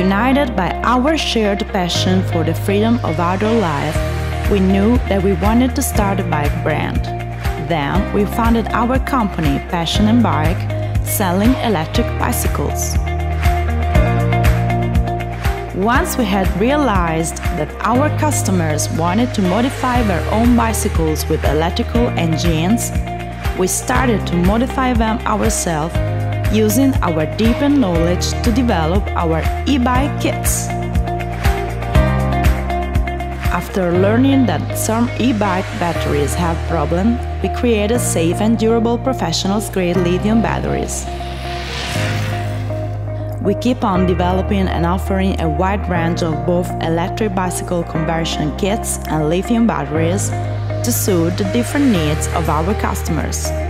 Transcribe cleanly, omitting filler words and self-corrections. United by our shared passion for the freedom of outdoor life, we knew that we wanted to start a bike brand. Then we founded our company, Passion and Bike, selling electric bicycles. Once we had realized that our customers wanted to modify their own bicycles with electrical engines, we started to modify them ourselves, using our deepened knowledge to develop our e-bike kits. After learning that some e-bike batteries have problems, we created safe and durable professional-grade lithium batteries. We keep on developing and offering a wide range of both electric bicycle conversion kits and lithium batteries to suit the different needs of our customers.